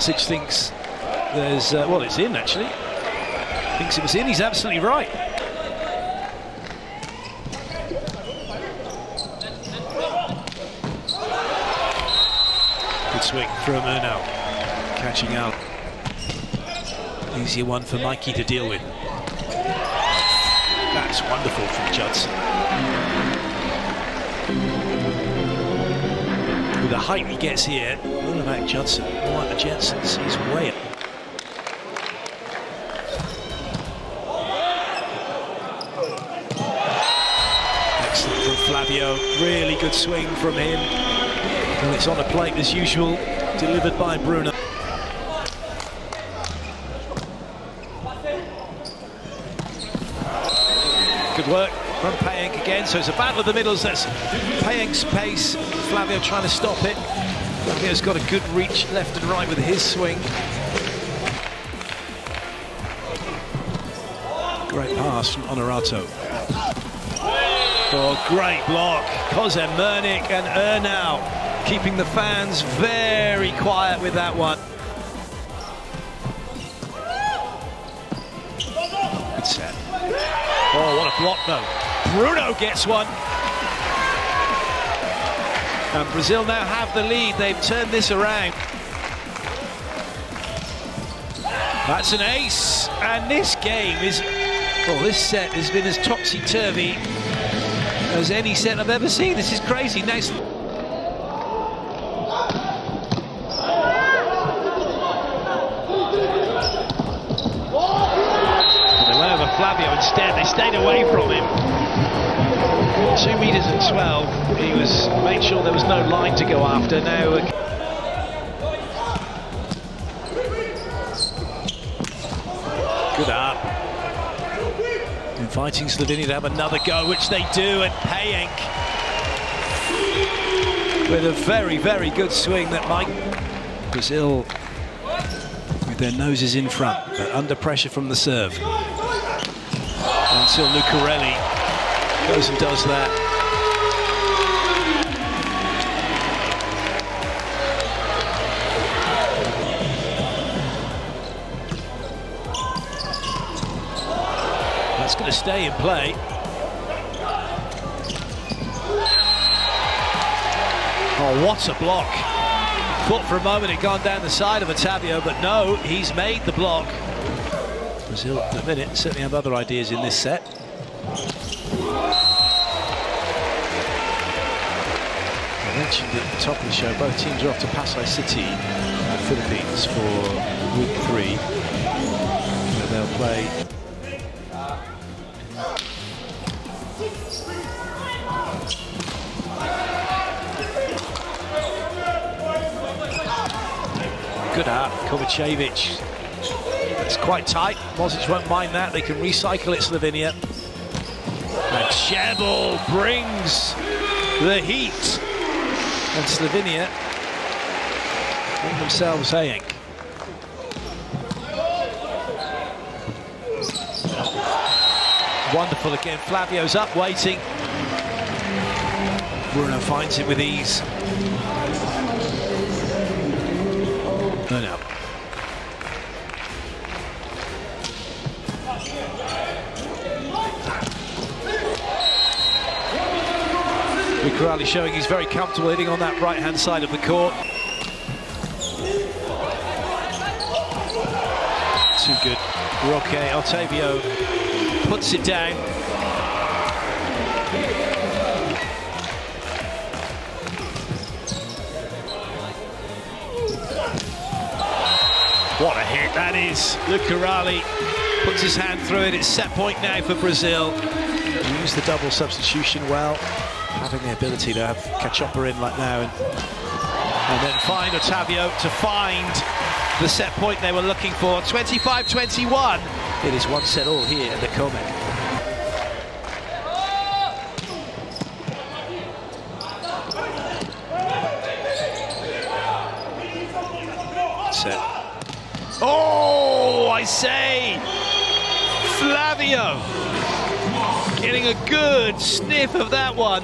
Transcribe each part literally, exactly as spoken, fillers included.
Mozic thinks there's, uh, well, it's in actually. Thinks it was in, he's absolutely right. Good swing from Urnaut, catching out. Easier one for Mikey to deal with. That's wonderful from Judson. With the height he gets here, what about Judson? More like the Jetsons, he's way up. Flavio, really good swing from him. And it's on a plate as usual, delivered by Bruno. Good work from Payenk again, so it's a battle of the middles. That's Payenk's pace, Flavio trying to stop it. Flavio's got a good reach left and right with his swing. Great pass from Honorato. Oh, great block, Kozemernik and Urnaut, keeping the fans very quiet with that one. Good set. Oh, what a block though. Bruno gets one. And Brazil now have the lead, they've turned this around. That's an ace, and this game is, well, this set has been as topsy-turvy as any set I've ever seen. This is crazy. Nice. They went over Flavio instead. They stayed away from him. Two meters and twelve. He was made sure there was no line to go after. Now. Good up. Inviting Slovenia to have another go, which they do, and Payenk with a very, very good swing that might. Brazil with their noses in front, but under pressure from the serve. Until Lucarelli goes and does that. It's going to stay in play. Oh, what a block. Thought for a moment it gone down the side of Otavio, but no, he's made the block. Brazil at the minute certainly have other ideas in this set. I mentioned at the top of the show, both teams are off to Pasay City, the Philippines, for week three. So they'll play. Good out, Kovacevic. It's quite tight. Mozic won't mind that. They can recycle it, Slovenia. And Chebel brings the heat. And Slovenia bring themselves Payenk. Wonderful again. Flavio's up, waiting. Bruno finds it with ease. No, no. Vicarali showing he's very comfortable hitting on that right-hand side of the court. Too good. Roque, Otavio puts it down. What a hit that is. Lucarelli puts his hand through it. It's set point now for Brazil. Use the double substitution well. Having the ability to have Kacopar in like now. And, and then find Otavio to find the set point they were looking for. twenty-five twenty-one. It is one set all here at the Komet. Set. Oh, I say, Flavio getting a good sniff of that one.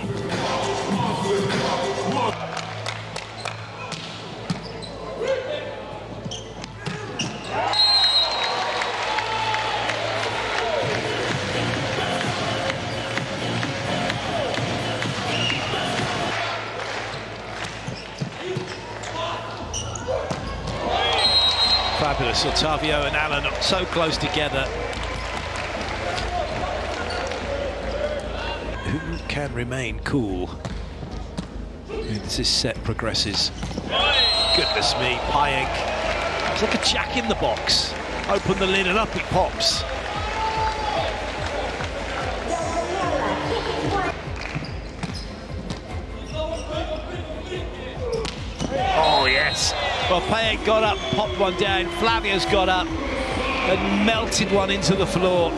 That's Otavio and Alan so close together. Who can remain cool as this set progresses? Goodness me, Payenk. It's like a jack in the box. Open the lid and up it pops. Oh, yes. Well, Payenk got up, popped one down. Flavio's got up and melted one into the floor.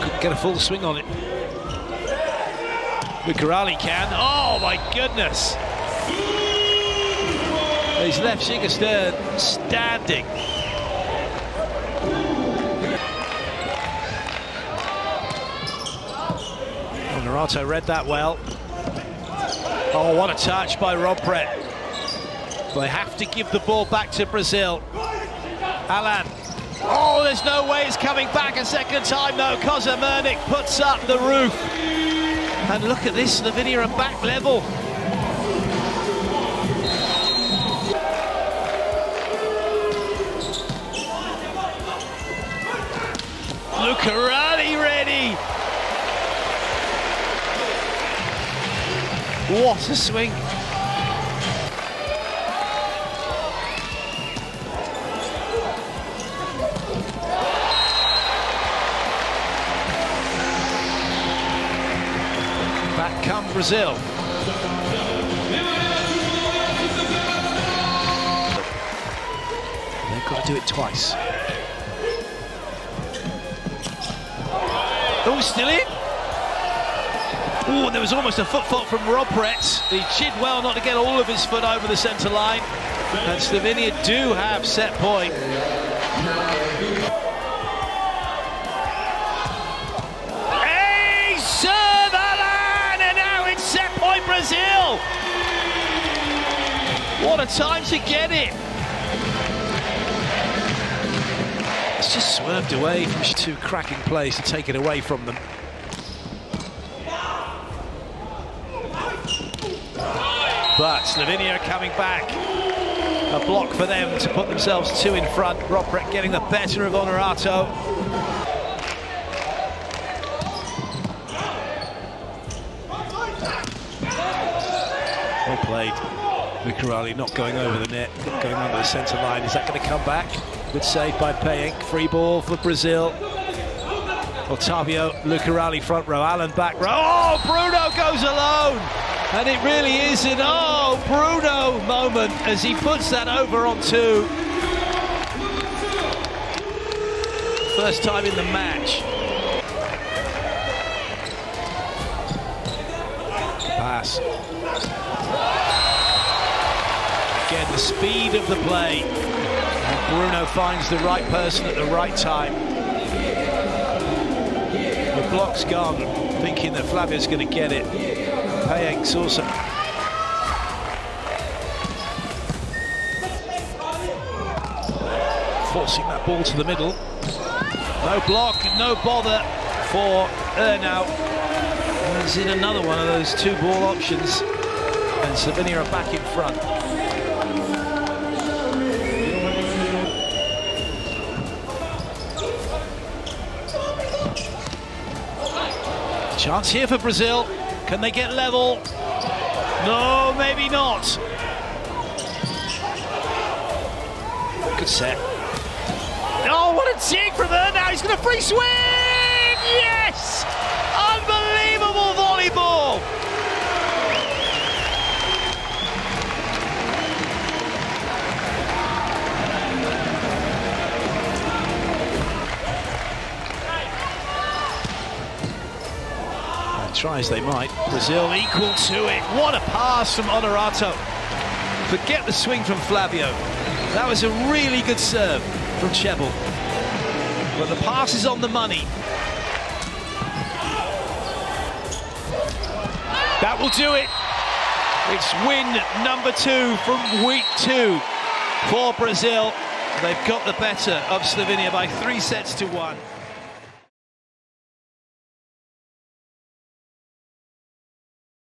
Couldn't get a full swing on it. Vicarali can. Oh, my goodness. He's left Sigastern standing. Nerato read that well. Oh, what a touch by Ropret. They have to give the ball back to Brazil. Alan. Oh, there's no way it's coming back a second time, though. Kozemernik puts up the roof. And look at this, Lavinia are back level. Lucarelli ready. What a swing. Back come Brazil. They've got to do it twice. Oh, still in. Oh, there was almost a foot fault from Ropret. He chid well not to get all of his foot over the centre line. And Slovenia do have set point. A serve, Alan! And now it's set point, Brazil! What a time to get it! It's just swerved away from two cracking plays to take it away from them. But Slovenia coming back, a block for them to put themselves two in front. Ropret getting the better of Honorato. Well played. Vicarali not going over the net, not going under the centre line. Is that going to come back? Good save by Payenk. Free ball for Brazil. Otavio, Lucarelli front row, Alan back row. Oh, Bruno goes alone! And it really is an oh Bruno moment as he puts that over on two. First time in the match. Pass. Again, the speed of the play. And Bruno finds the right person at the right time. The block's gone, thinking that Flavio's going to get it. Payenk's awesome. Forcing that ball to the middle. No block, no bother for Urnaut. He's in another one of those two ball options. And Slovenia are back in front. Chance here for Brazil. Can they get level? No, maybe not. Good set. Oh, what a dig from her now. He's going to free swing. Yes! Unbelievable volleyball. Tries they might. Brazil equal to it. What a pass from Honorato. Forget the swing from Flavio. That was a really good serve from Chebel. But the pass is on the money. That will do it. It's win number two from week two for Brazil. They've got the better of Slovenia by three sets to one.